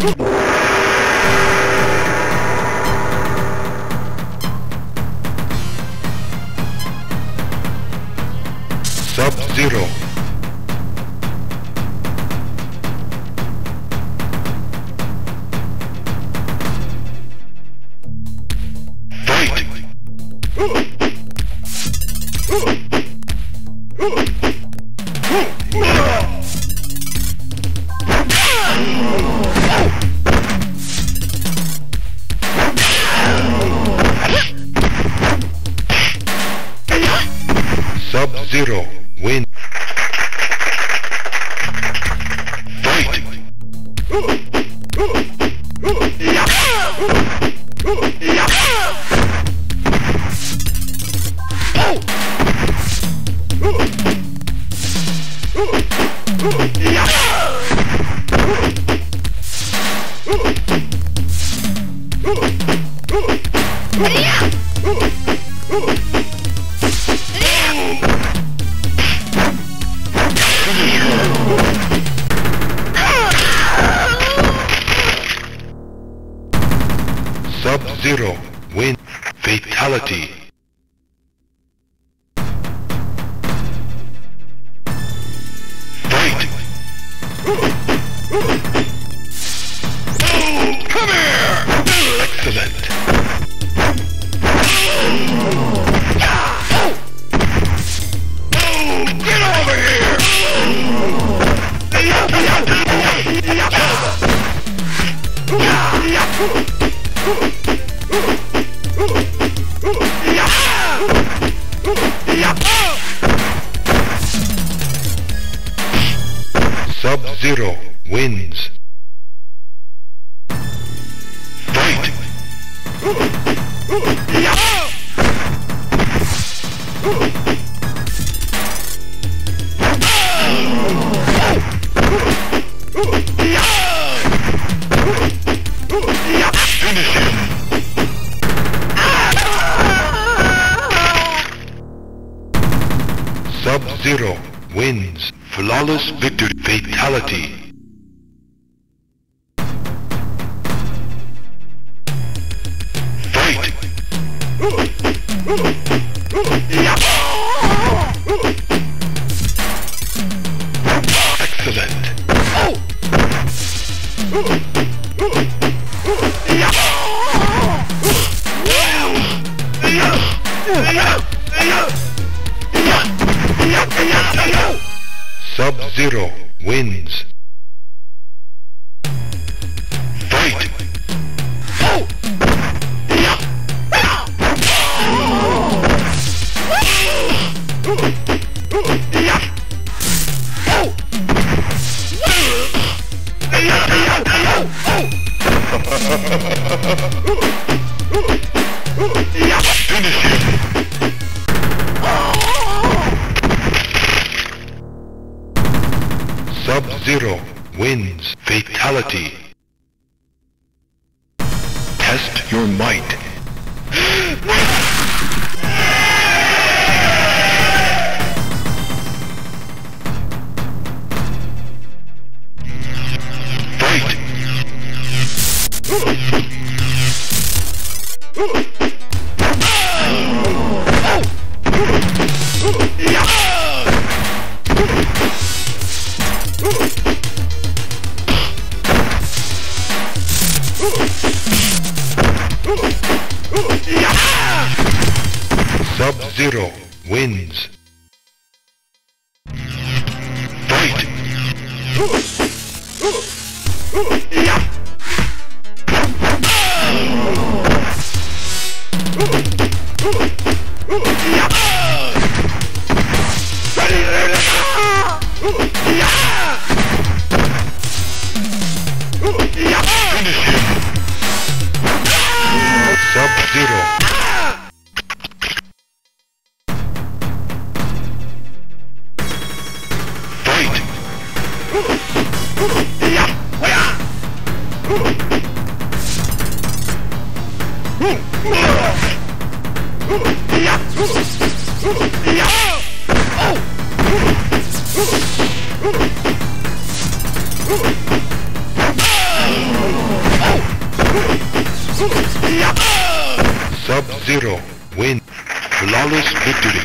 Sub-Zero. Sub-Zero win. Fight. Sub-Zero win. Fatality. Fight. Come here! Excellent. Get over here! Sub-Zero wins. Fight. Finish him. Sub-Zero wins. Flawless victory. Fatality. Sub-Zero wins. Fight. Finish him. Sub-Zero wins. Fatality. Test your might. Sub-Zero wins. Fight. Finish him. Sub-Zero. Sub-Zero wins. Flawless victory.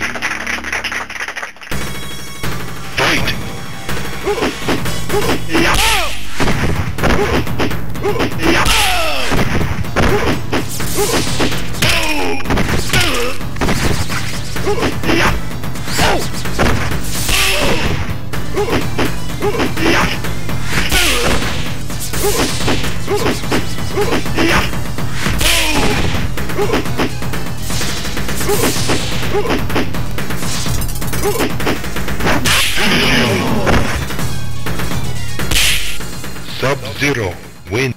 Sub-Zero win.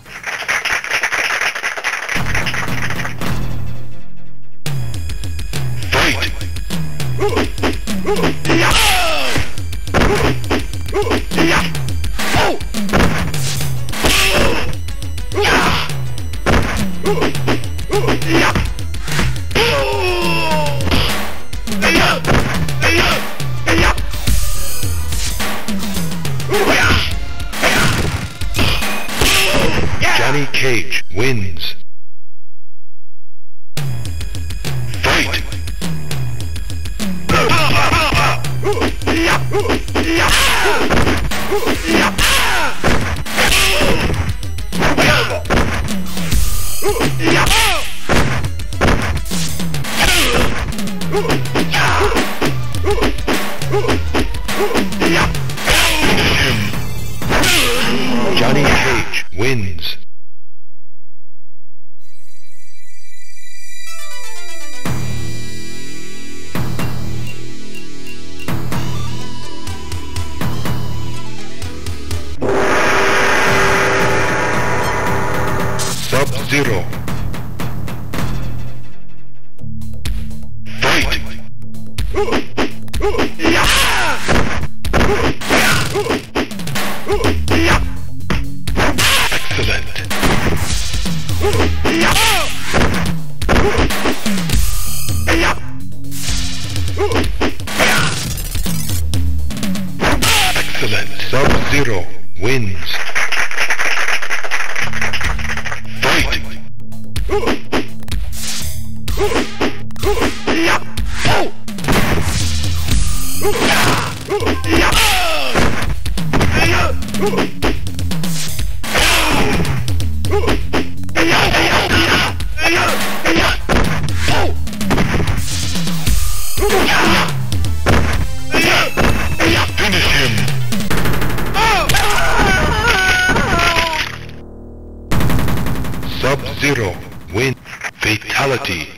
Johnny Cage wins. Fight. Johnny Cage wins. Sub-Zero. Fight. Excellent. Excellent. Sub-Zero wins. Sub-Zero win. Fatality.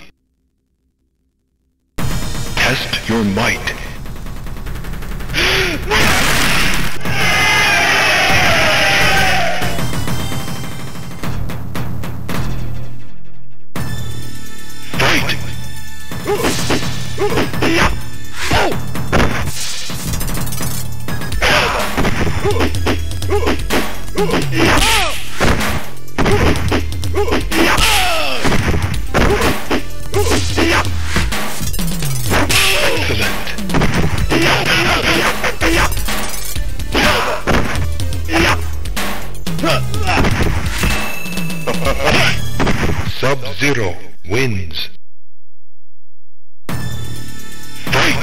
Test your might. Sub-Zero wins. Fight.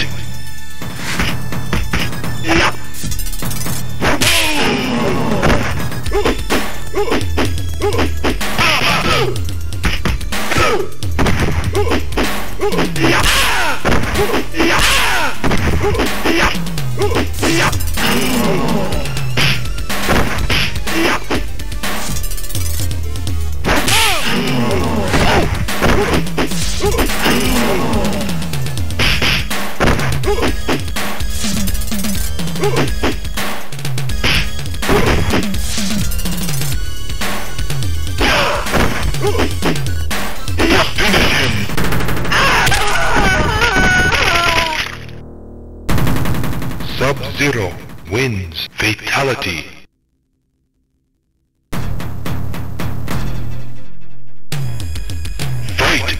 Sub-Zero wins. Fatality. Fight.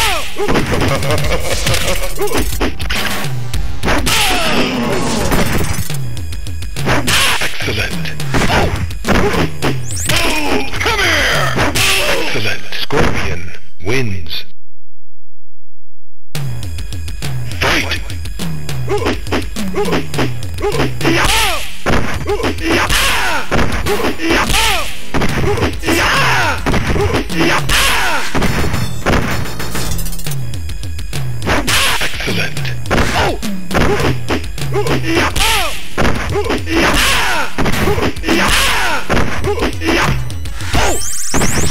Excellent. Come here! Excellent. Scorpion wins. Fight! Excellent.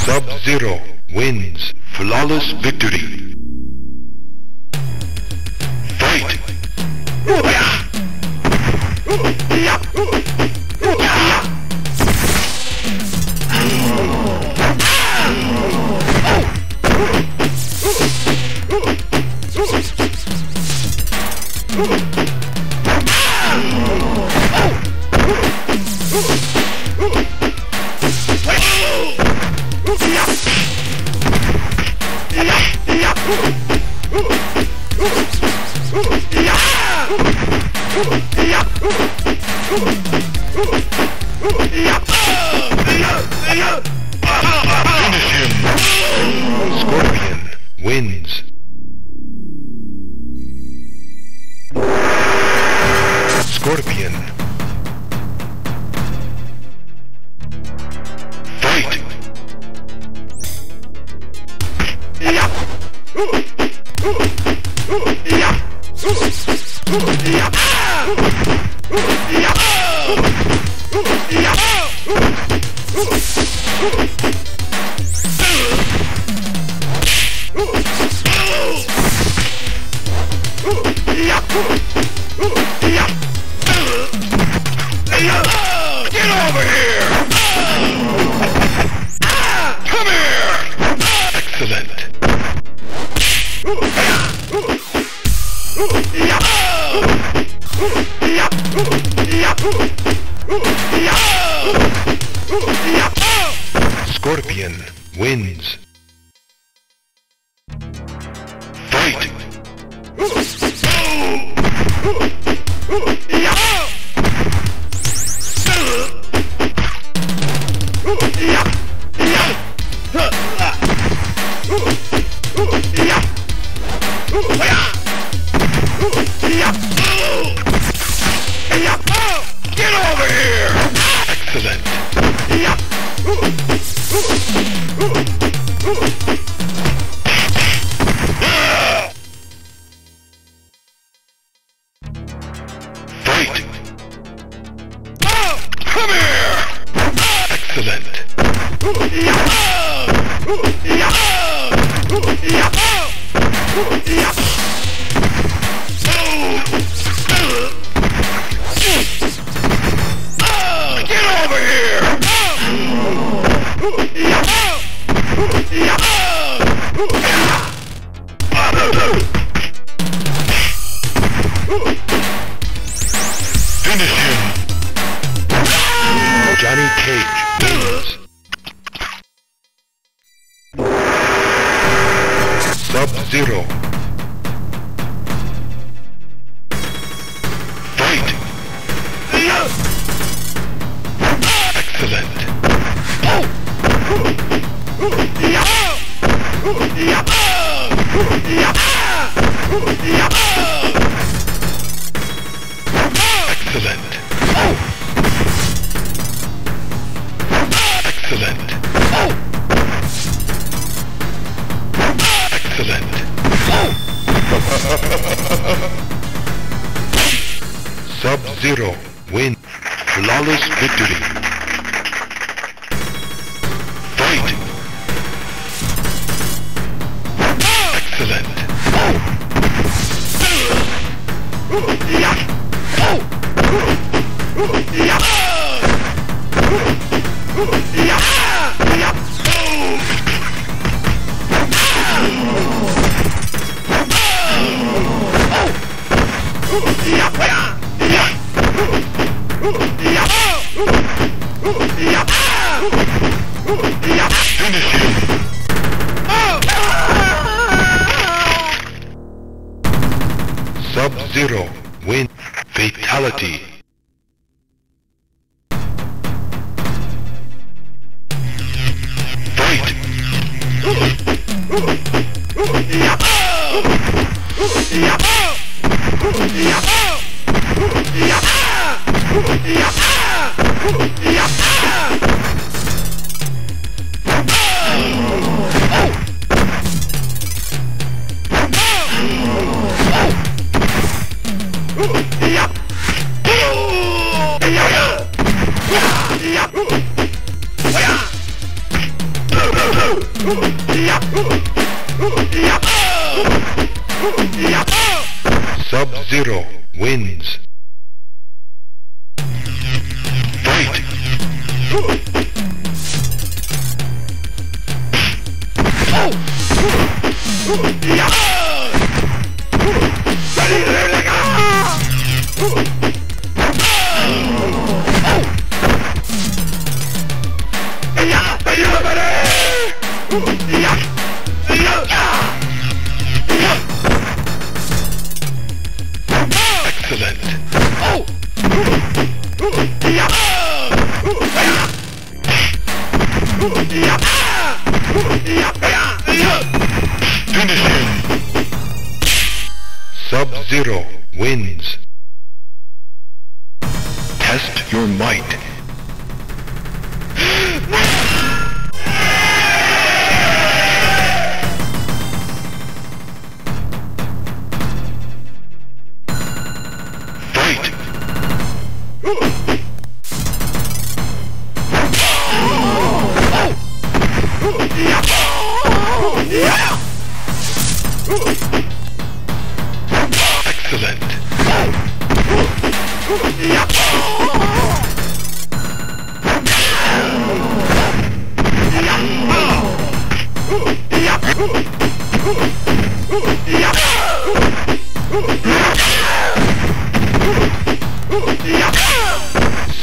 Sub-Zero wins. Flawless victory. Fight! Scorpion wins. Scorpion. Fight. Get over here! Come here! Excellent. Scorpion wins. Fight! Get over here! Excellent. Fight! Come here! Excellent. Get over here! Finish him! Johnny Cage wins. Sub-Zero. Fight! Excellent. Excellent. Excellent. Excellent. Sub-Zero win. Flawless victory. Finish him. Sub-Zero wins. Fatality. Fight! Sub-Zero wins. Fight! Excellent. Finish him. Sub-Zero wins. Test your might. Excellent.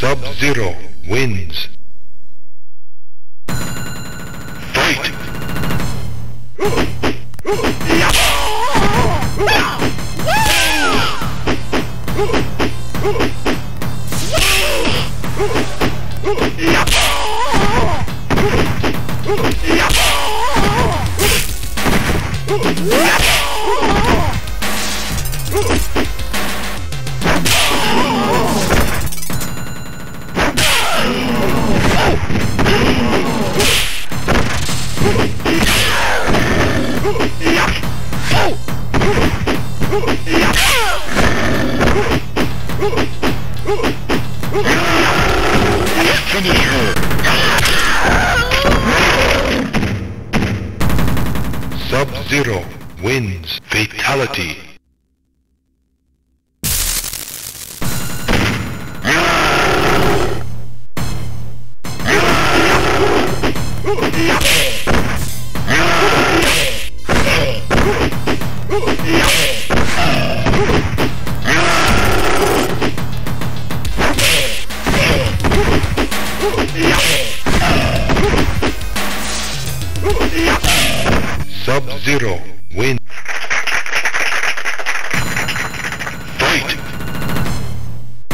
Sub-Zero wins. Fight! Finish her. Sub-Zero wins. Fatality. Sub-Zero wins.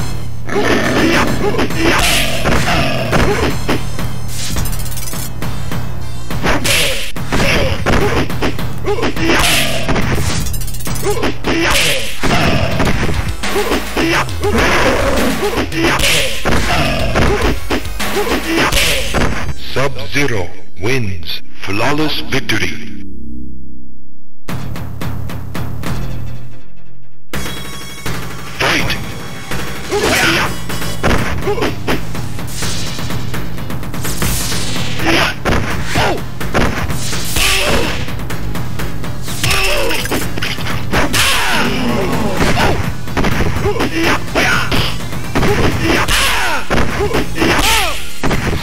Fight! Sub-Zero wins. Flawless victory.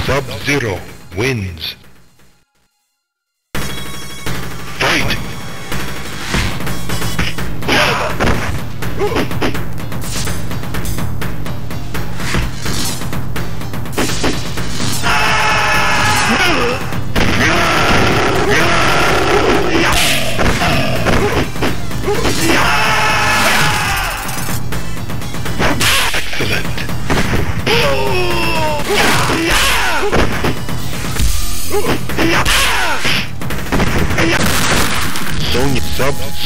Sub-Zero wins. Fight!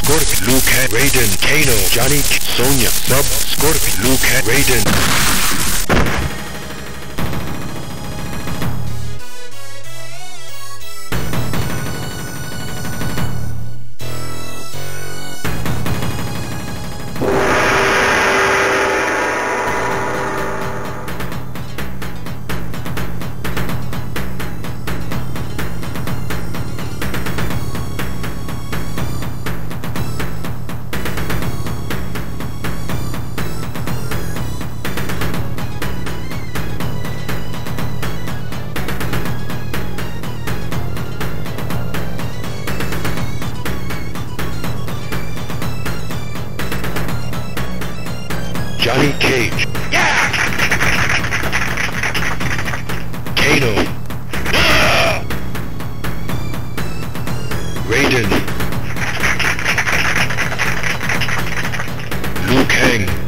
Scorpion, Luke, Raiden, Kano, Johnny, Sonya, Sub-Scorpion, Luke, Raiden. Johnny Cage. Yeah! Kano. Yeah! Raiden. Liu Kang.